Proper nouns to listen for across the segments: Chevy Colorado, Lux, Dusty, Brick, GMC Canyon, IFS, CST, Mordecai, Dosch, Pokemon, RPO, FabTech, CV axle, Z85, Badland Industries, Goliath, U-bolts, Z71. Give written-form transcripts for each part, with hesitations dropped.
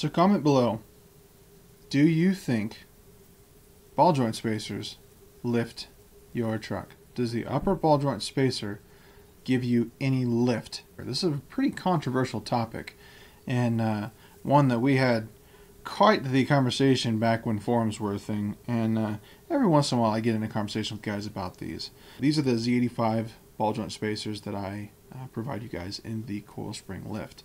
So comment below, do you think ball joint spacers lift your truck? Does the upper ball joint spacer give you any lift? This is a pretty controversial topic, and one that we had quite the conversation back when forums were a thing, and every once in a while I get into conversation with guys about these. These are the Z85 ball joint spacers that I provide you guys in the coil spring lift.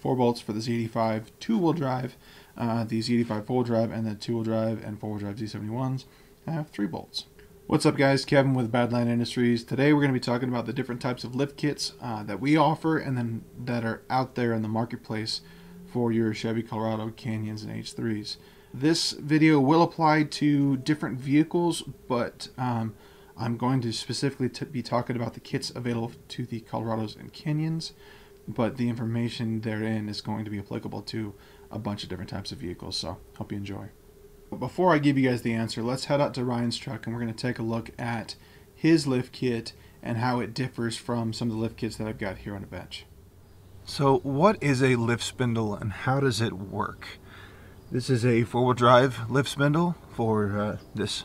4 bolts for the Z85 two-wheel drive, the Z85 four-wheel drive, and the two-wheel drive and four-wheel drive Z71s have 3 bolts. What's up, guys? Kevin with Badland Industries. Today we're going to be talking about the different types of lift kits that we offer and then that are out there in the marketplace for your Chevy Colorado, Canyons, and H3s. This video will apply to different vehicles, but I'm going to specifically be talking about the kits available to the Colorados and Canyons, but the information therein is going to be applicable to a bunch of different types of vehicles, so hope you enjoy. Before I give you guys the answer, let's head out to Ryan's truck and we're going to take a look at his lift kit and how it differs from some of the lift kits that I've got here on the bench. So what is a lift spindle and how does it work? This is a four-wheel drive lift spindle for this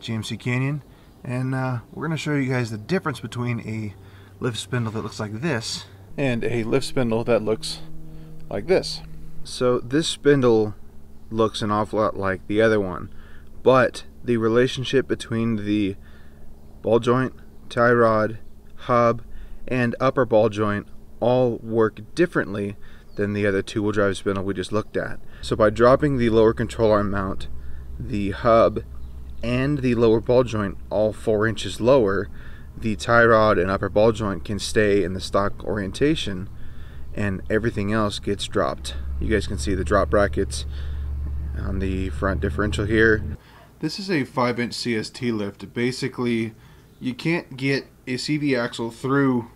GMC Canyon, and we're going to show you guys the difference between a lift spindle that looks like this and a lift spindle that looks like this. So this spindle looks an awful lot like the other one, but the relationship between the ball joint, tie rod, hub, and upper ball joint all work differently than the other two-wheel drive spindle we just looked at. So by dropping the lower control arm mount, the hub, and the lower ball joint all 4 inches lower, the tie rod and upper ball joint can stay in the stock orientation and everything else gets dropped. You guys can see the drop brackets on the front differential here. This is a 5-inch CST lift. Basically, you can't get a CV axle through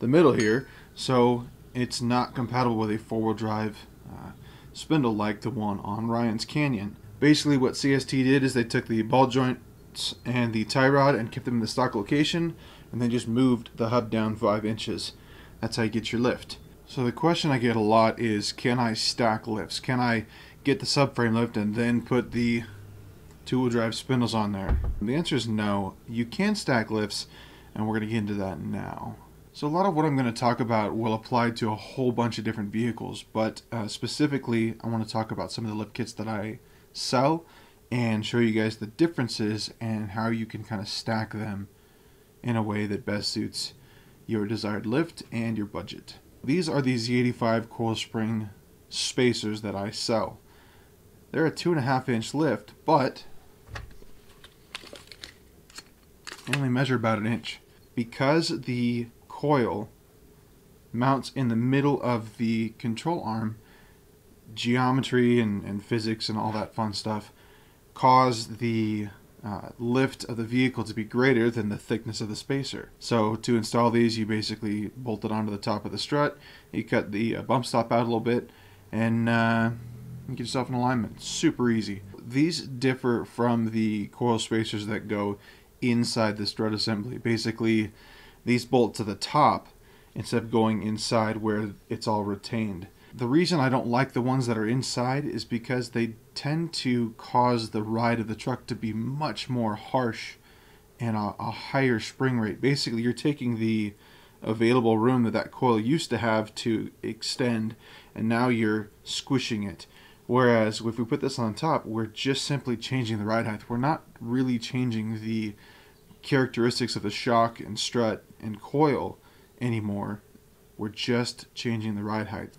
the middle here, so it's not compatible with a four-wheel drive spindle like the one on Ryan's Canyon. Basically, what CST did is they took the ball joints and the tie rod and kept them in the stock location, and then just moved the hub down 5 inches. That's how you get your lift. So the question I get a lot is, can I stack lifts? Can I get the subframe lift and then put the two-wheel drive spindles on there? The answer is no. You can stack lifts, and we're going to get into that now. So a lot of what I'm going to talk about will apply to a whole bunch of different vehicles, but specifically I want to talk about some of the lift kits that I sell and show you guys the differences and how you can kind of stack them in a way that best suits your desired lift and your budget. These are the Z85 coil spring spacers that I sell. They're a 2.5-inch lift, but they only measure about 1 inch. Because the coil mounts in the middle of the control arm, geometry and physics and all that fun stuff cause the lift of the vehicle to be greater than the thickness of the spacer. So to install these, you basically bolt it onto the top of the strut, you cut the bump stop out a little bit, and get yourself in alignment. Super easy. These differ from the coil spacers that go inside the strut assembly. Basically, these bolt to the top instead of going inside where it's all retained. The reason I don't like the ones that are inside is because they tend to cause the ride of the truck to be much more harsh and a higher spring rate. Basically, you're taking the available room that that coil used to have to extend, and now you're squishing it. Whereas if we put this on top, we're just simply changing the ride height. We're not really changing the characteristics of the shock and strut and coil anymore. We're just changing the ride height.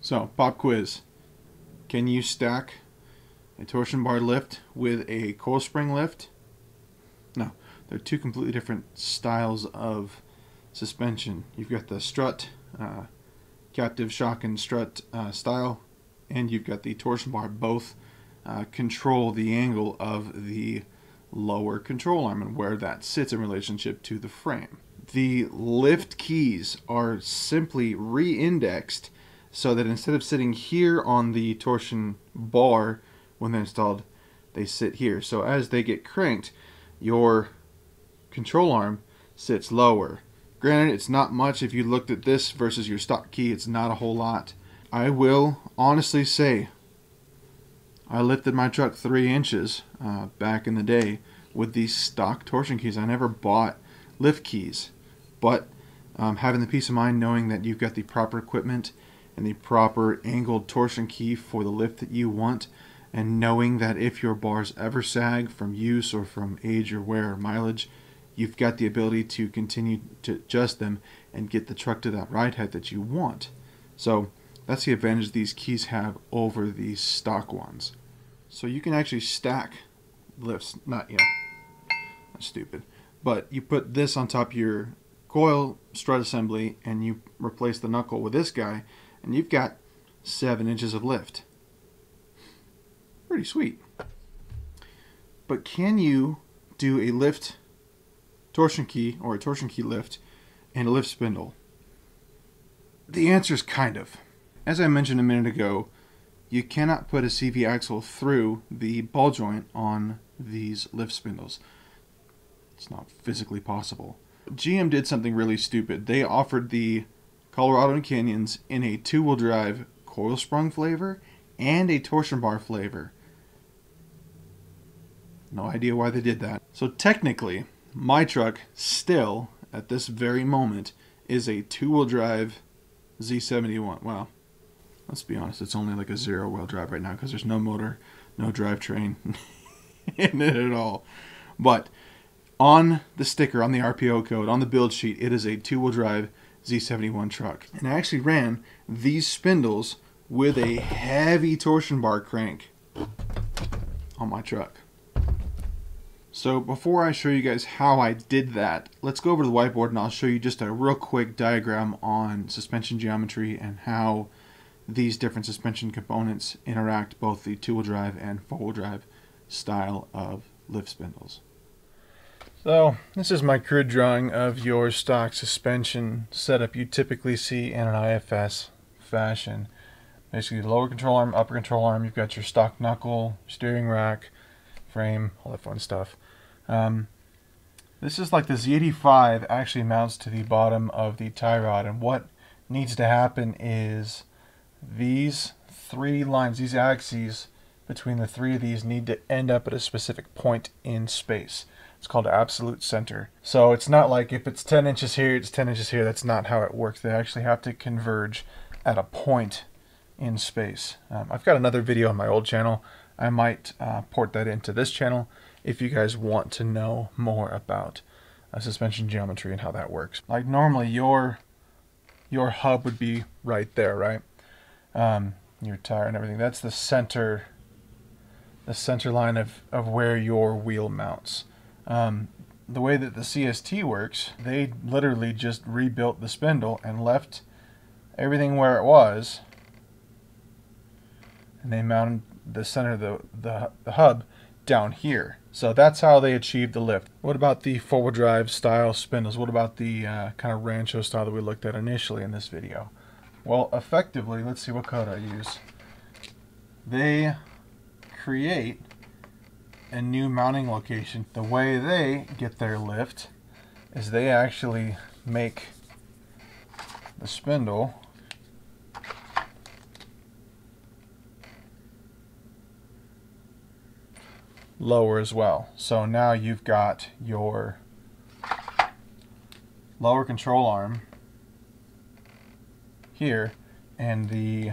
So, pop quiz. Can you stack a torsion bar lift with a coil spring lift? No. They're two completely different styles of suspension. You've got the strut, captive shock and strut style, and you've got the torsion bar. Both control the angle of the lower control arm and where that sits in relationship to the frame. The lift keys are simply re-indexed so that instead of sitting here on the torsion bar when they're installed, they sit here. So as they get cranked, your control arm sits lower. Granted, it's not much. If you looked at this versus your stock key, it's not a whole lot. I will honestly say I lifted my truck 3 inches back in the day with these stock torsion keys. I never bought lift keys, but having the peace of mind knowing that you've got the proper equipment and the proper angled torsion key for the lift that you want, and knowing that if your bars ever sag from use or from age or wear or mileage, you've got the ability to continue to adjust them and get the truck to that ride height that you want. So that's the advantage these keys have over these stock ones. So you can actually stack lifts, not, you know, that's stupid, but you put this on top of your coil strut assembly and you replace the knuckle with this guy and you've got 7 inches of lift. Pretty sweet. But can you do a lift torsion key or a torsion key lift and a lift spindle? The answer is kind of. As I mentioned a minute ago, you cannot put a CV axle through the ball joint on these lift spindles. It's not physically possible. GM did something really stupid. They offered the Colorado and Canyons in a two-wheel drive coil sprung flavor and a torsion bar flavor. No idea why they did that. So technically, my truck still, at this very moment, is a two-wheel drive Z71. Wow. Let's be honest, it's only like a zero-wheel drive right now because there's no motor, no drivetrain in it at all. But on the sticker, on the RPO code, on the build sheet, it is a two-wheel drive Z71 truck. And I actually ran these spindles with a heavy torsion bar crank on my truck. So before I show you guys how I did that, let's go over to the whiteboard and I'll show you just a real quick diagram on suspension geometry and how these different suspension components interact, both the two-wheel drive and four-wheel drive style of lift spindles. So this is my crude drawing of your stock suspension setup you typically see in an IFS fashion. Basically lower control arm, upper control arm, you've got your stock knuckle, steering rack, frame, all that fun stuff. This is like the Z85 actually mounts to the bottom of the tie rod, and what needs to happen is these three lines, these axes between the three of these need to end up at a specific point in space. It's called absolute center. So it's not like if it's 10 inches here, it's 10 inches here. That's not how it works. They actually have to converge at a point in space. I've got another video on my old channel. I might port that into this channel if you guys want to know more about suspension geometry and how that works. Like normally your hub would be right there, right? Your tire and everything. That's the center line of where your wheel mounts. The way that the CST works, they literally just rebuilt the spindle and left everything where it was, and they mounted the center of the hub down here. So that's how they achieved the lift. What about the four-wheel drive style spindles? What about the kind of Rancho style that we looked at initially in this video? Well, effectively, let's see what code I use. They create a new mounting location. The way they get their lift is they actually make the spindle lower as well. So now you've got your lower control arm here and the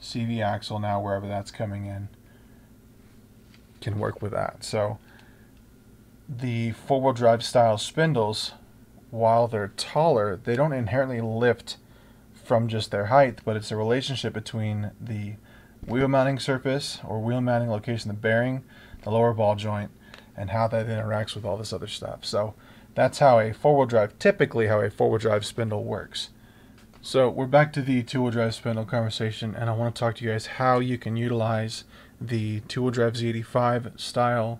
CV axle, now wherever that's coming in, can work with that. So the four-wheel drive style spindles, while they're taller, they don't inherently lift from just their height, but it's a relationship between the wheel mounting surface or wheel mounting location, the bearing, the lower ball joint, and how that interacts with all this other stuff. So that's how a four-wheel drive, typically how a four-wheel drive spindle works. So we're back to the two-wheel drive spindle conversation, and I want to talk to you guys how you can utilize the two-wheel drive Z85 style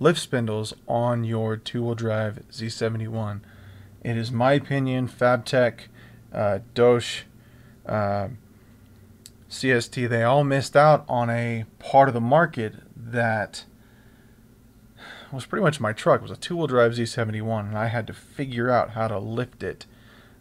lift spindles on your two-wheel drive Z71. It is my opinion, FabTech, Dosch, CST, they all missed out on a part of the market that was pretty much my truck. It was a two-wheel drive Z71, and I had to figure out how to lift it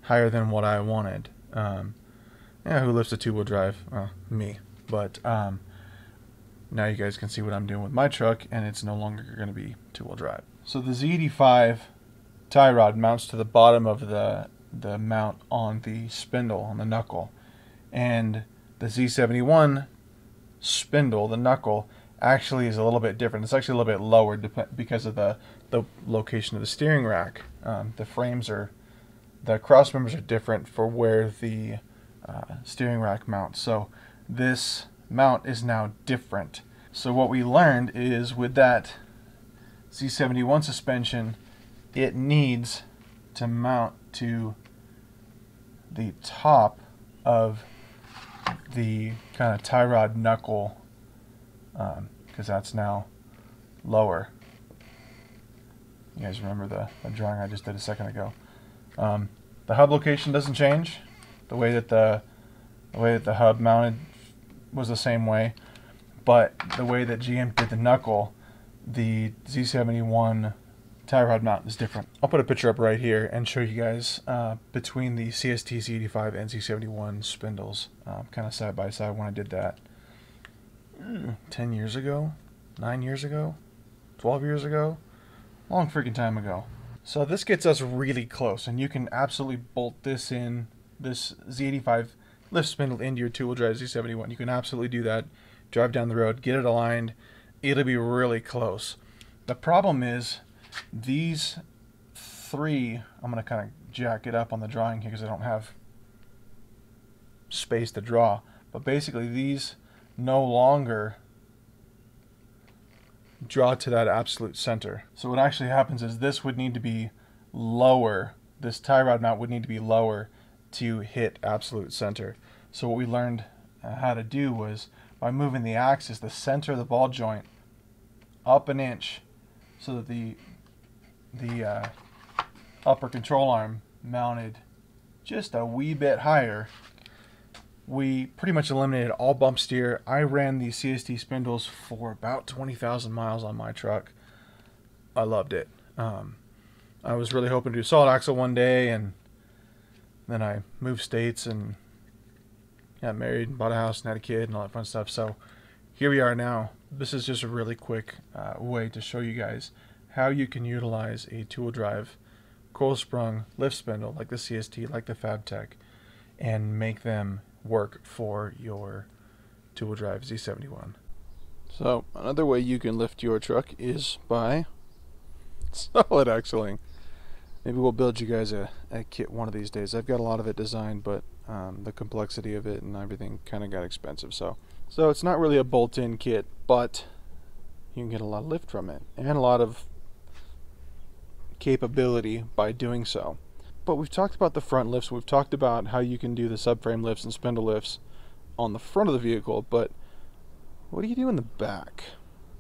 higher than what I wanted. Yeah, who lifts a two-wheel drive? Well, me. But now you guys can see what I'm doing with my truck, and it's no longer going to be two-wheel drive. So the Z85 tie rod mounts to the bottom of the mount on the spindle, on the knuckle. And the Z71 spindle, the knuckle, actually is a little bit different. It's actually a little bit lower because of the location of the steering rack. The frames are, the cross members are different for where the steering rack mounts. So this mount is now different. So what we learned is with that Z71 suspension, it needs to mount to the top of the kind of tie rod knuckle, because that's now lower. You guys remember the drawing I just did a second ago. The hub location doesn't change. The way that the hub mounted was the same way, but the way that GM did the knuckle, the Z71 tie rod mount is different. I'll put a picture up right here and show you guys between the CST Z85 and Z71 spindles, kind of side by side when I did that 10 years ago, 9 years ago, 12 years ago, long freaking time ago. So this gets us really close, and you can absolutely bolt this in, this Z85 lift spindle into your two-wheel drive Z71. You can absolutely do that, drive down the road, get it aligned, it'll be really close. The problem is these three, I'm going to kind of jack it up on the drawing here because I don't have space to draw, but basically these no longer draw to that absolute center. So what actually happens is this would need to be lower, this tie rod mount would need to be lower to hit absolute center. So what we learned how to do was by moving the axis, the center of the ball joint, up an inch so that the upper control arm mounted just a wee bit higher. We pretty much eliminated all bump steer. I ran these CST spindles for about 20,000 miles on my truck. I loved it. I was really hoping to do solid axle one day, and then I moved states and got married and bought a house and had a kid and all that fun stuff. So here we are now. This is just a really quick way to show you guys how you can utilize a two-wheel drive coil sprung lift spindle like the CST, like the FabTech, and make them work for your two-wheel drive Z71. So another way you can lift your truck is by solid axling. Maybe we'll build you guys a kit one of these days. I've got a lot of it designed, but the complexity of it and everything kind of got expensive. So it's not really a bolt-in kit, but you can get a lot of lift from it and a lot of capability by doing so. But we've talked about the front lifts, we've talked about how you can do the subframe lifts and spindle lifts on the front of the vehicle, but what do you do in the back?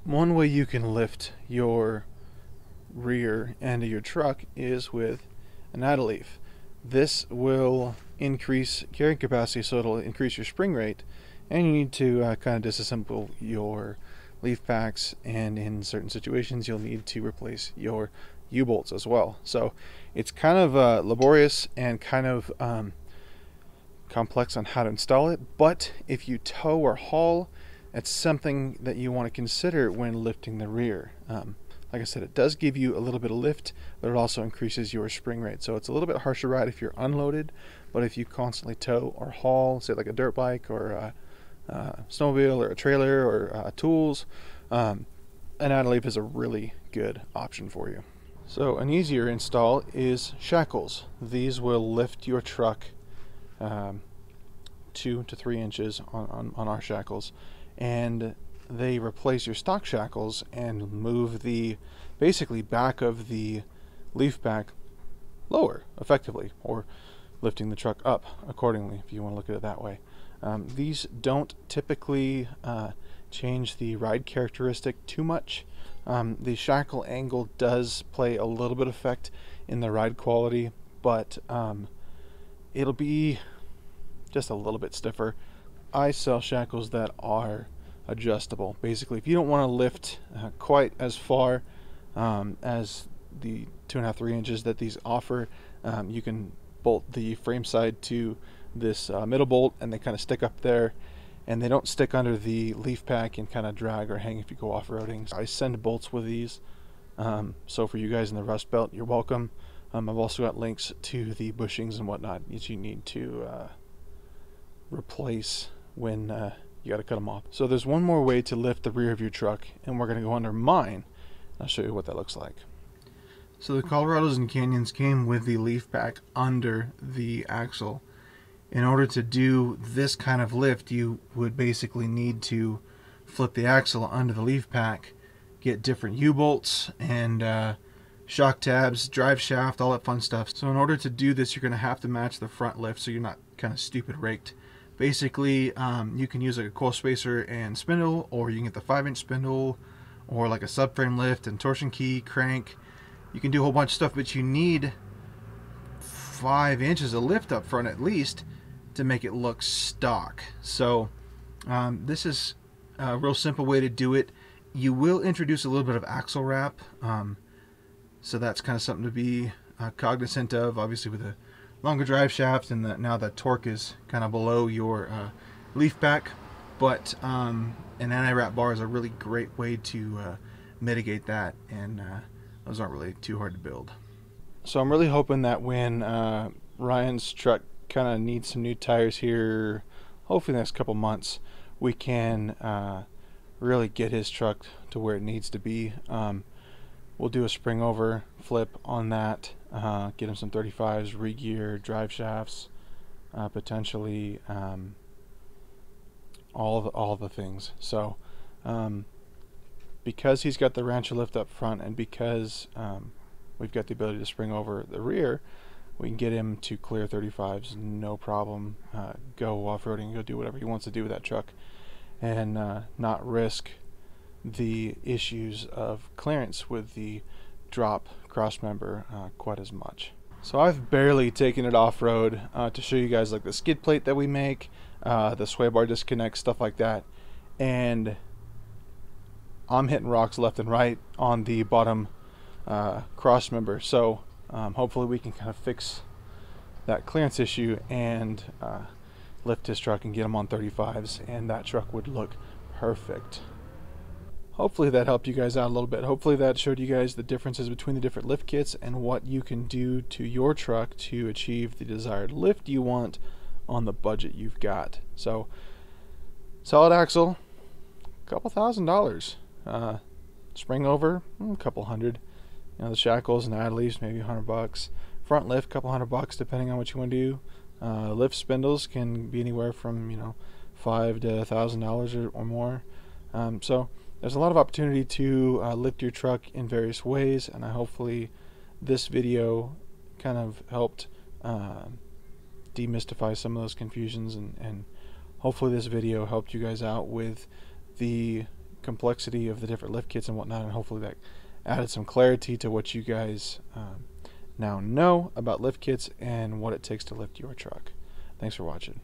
One way you can lift your rear end of your truck is with an idle leaf. This will increase carrying capacity, so it'll increase your spring rate, and you need to kind of disassemble your leaf packs, and in certain situations you'll need to replace your U-bolts as well. So it's kind of laborious and kind of complex on how to install it, but if you tow or haul, it's something that you want to consider when lifting the rear. Like I said, it does give you a little bit of lift, but it also increases your spring rate. So it's a little bit harsher ride if you're unloaded, but if you constantly tow or haul, say like a dirt bike or a snowmobile or a trailer or tools, an idle leaf is a really good option for you. So an easier install is shackles. These will lift your truck 2 to 3 inches on our shackles, and they replace your stock shackles and move the basically back of the leaf pack lower effectively, or lifting the truck up accordingly if you want to look at it that way. These don't typically change the ride characteristic too much. The shackle angle does play a little bit of effect in the ride quality, but it'll be just a little bit stiffer. I sell shackles that are adjustable. Basically, if you don't want to lift quite as far as the 2.5–3 inches that these offer. You can bolt the frame side to this middle bolt, and they kind of stick up there, and they don't stick under the leaf pack and kind of drag or hang if you go off-roading. So I send bolts with these, so for you guys in the Rust Belt, you're welcome. I've also got links to the bushings and whatnot that you need to replace when you got to cut them off. So there's one more way to lift the rear of your truck, and we're going to go under mine. I'll show you what that looks like. So the Colorados and Canyons came with the leaf pack under the axle. In order to do this kind of lift, you would basically need to flip the axle under the leaf pack, get different U-bolts and shock tabs, drive shaft, all that fun stuff. So in order to do this, you're going to have to match the front lift so you're not kind of stupid raked. Basically, you can use like a coil spacer and spindle, or you can get the 5-inch spindle, or like a subframe lift and torsion key, crank. You can do a whole bunch of stuff, but you need 5 inches of lift up front at least to make it look stock. So this is a real simple way to do it. You will introduce a little bit of axle wrap, so that's kind of something to be cognizant of, obviously, with the longer drive shafts, and now the torque is kind of below your leaf pack. But an anti-wrap bar is a really great way to mitigate that, and those aren't really too hard to build. So I'm really hoping that when Ryan's truck kind of needs some new tires here, hopefully in the next couple months, we can really get his truck to where it needs to be. We'll do a spring over flip on that, get him some 35s, re-gear, drive shafts, potentially all the things. So because he's got the Rancher lift up front, and because we've got the ability to spring over the rear, we can get him to clear 35s, no problem. Go off-roading, go do whatever he wants to do with that truck, and not risk the issues of clearance with the drop crossmember quite as much. So I've barely taken it off-road to show you guys like the skid plate that we make, the sway bar disconnect, stuff like that, and I'm hitting rocks left and right on the bottom crossmember. So hopefully we can kind of fix that clearance issue and lift his truck and get him on 35s, and that truck would look perfect. Hopefully that helped you guys out a little bit. Hopefully that showed you guys the differences between the different lift kits and what you can do to your truck to achieve the desired lift you want on the budget you've got. So solid axle, $2,000. Spring over, a couple hundred. You know, the shackles and the ad leaves, maybe $100. Front lift, $200 depending on what you want to do. Lift spindles can be anywhere from, you know, $500 to $1,000 or more. So there's a lot of opportunity to lift your truck in various ways, and hopefully this video kind of helped demystify some of those confusions, and hopefully this video helped you guys out with the complexity of the different lift kits and whatnot, and hopefully that added some clarity to what you guys now know about lift kits and what it takes to lift your truck. Thanks for watching.